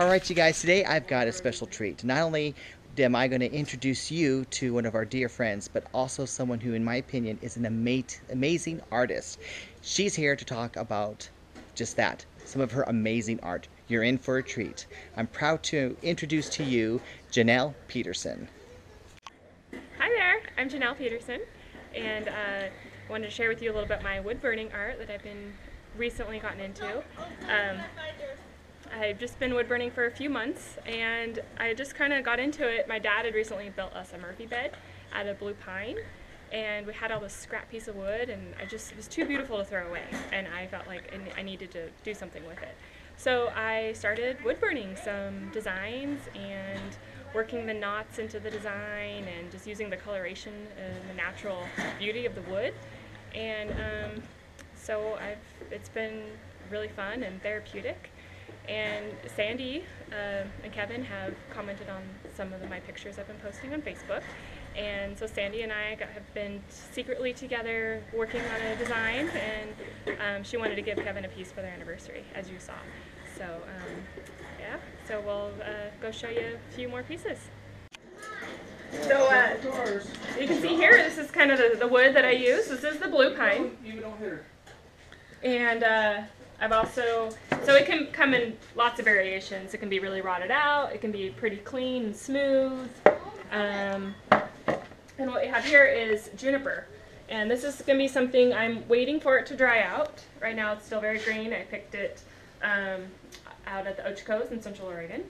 All right, you guys, today I've got a special treat. Not only am I going to introduce you to one of our dear friends, but also someone who, in my opinion, is an amazing artist. She's here to talk about just that, some of her amazing art. You're in for a treat. I'm proud to introduce to you Janelle Peterson. Hi there, I'm Janelle Peterson, and wanted to share with you a little bit my wood burning art that I've been recently gotten into. I've just been wood burning for a few months, and I just kind of got into it. My dad had recently built us a Murphy bed out of blue pine, and we had all this scrap piece of wood, and it was too beautiful to throw away, and I felt like I needed to do something with it. So I started wood burning some designs and working the knots into the design and just using the coloration and the natural beauty of the wood. And so it's been really fun and therapeutic. And Sandy and Kevin have commented on some of my pictures I've been posting on Facebook. And so Sandy and I have been secretly together working on a design, and she wanted to give Kevin a piece for their anniversary, as you saw. So yeah, so we'll go show you a few more pieces. So you can see here, this is kind of the wood that I use. This is the blue pine. And I've also, so it can come in lots of variations. It can be really rotted out. It can be pretty clean and smooth. And what we have here is juniper. And this is gonna be something I'm waiting for it to dry out. Right now it's still very green. I picked it out at the Ochoco's in Central Oregon.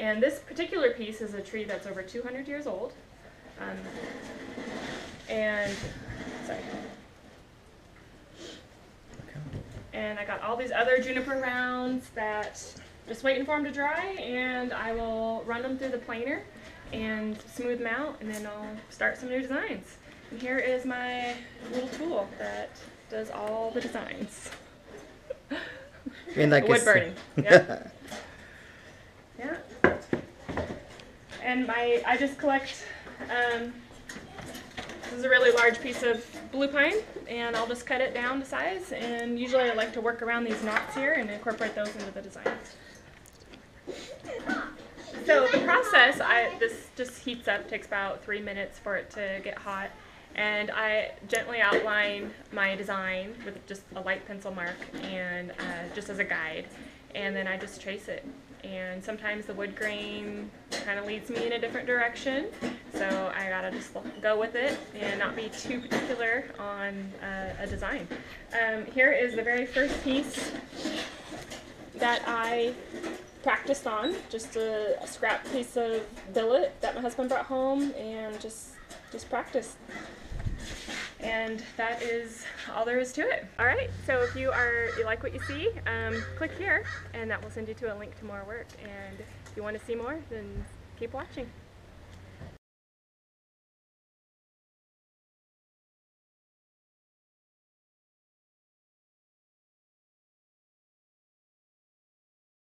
And this particular piece is a tree that's over 200 years old. And I got all these other juniper rounds that just waiting for them to dry, and I will run them through the planer and smooth them out, and then I'll start some new designs. And here is my little tool that does all the designs. Like wood burning. Yeah. Yeah. And I just collect. This is a really large piece of blue pine, and I'll just cut it down to size, and usually I like to work around these knots here and incorporate those into the design. So the process, this just heats up, takes about 3 minutes for it to get hot, and I gently outline my design with just a light pencil mark and just as a guide, and then I just trace it. And sometimes the wood grain kind of leads me in a different direction, so I gotta just go with it and not be too particular on a design. Here is the very first piece that I practiced on, just a scrap piece of billet that my husband brought home, and just practiced. And that is all there is to it. All right, so if you like what you see, click here, and that will send you to a link to more work. And if you want to see more, then keep watching.